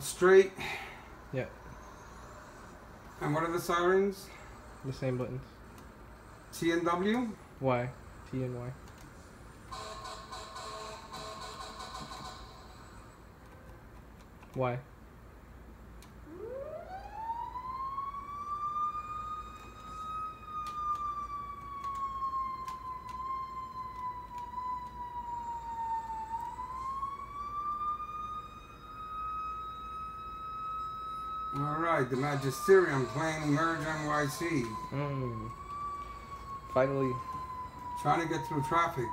straight. Yeah. And what are the sirens? The same buttons. T and W? Y. T and Y. Y. Alright, the Magisterium playing Merge NYC. Finally. Trying to get through traffic.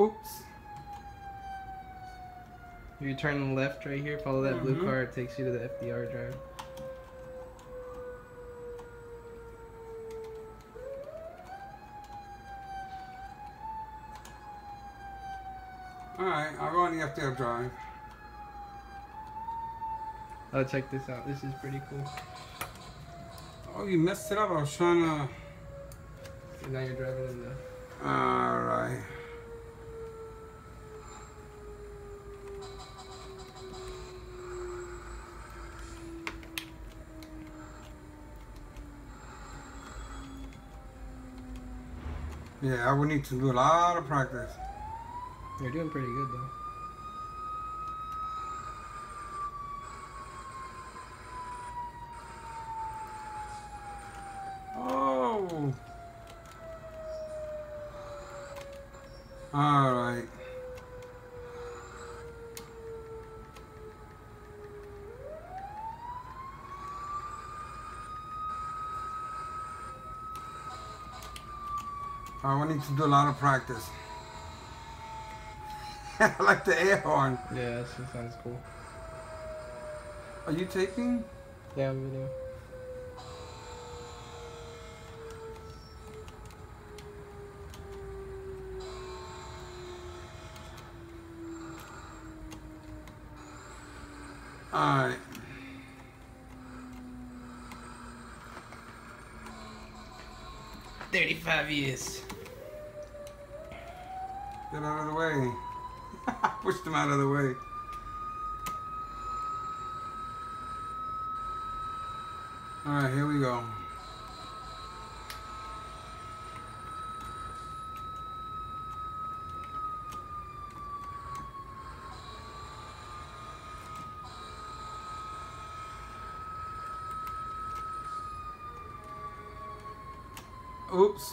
Oops. You turn left right here, follow that blue car, it takes you to the FDR drive. Alright, I'll go on the FDR drive. Oh, check this out. This is pretty cool. Oh, you messed it up. I was trying to... And now you're driving in the... Alright. Yeah, I would need to do a lot of practice. You're doing pretty good though. Oh. All right. I need to do a lot of practice. I like the air horn. Yeah, that sounds cool. Are you taking? Yeah, I'm video. Alright. $35 years. Get out of the way. Pushed them out of the way. Alright, here we go. Oops.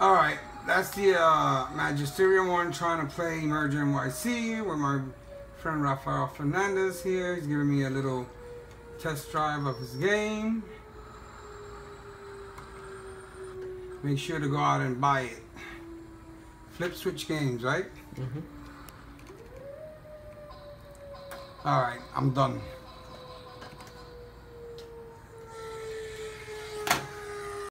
Alright. That's the Magisterium one, trying to play Merge NYC with my friend Rafael Fernandez here. He's giving me a little test drive of his game. Make sure to go out and buy it. Flip switch games, right? All right, I'm done.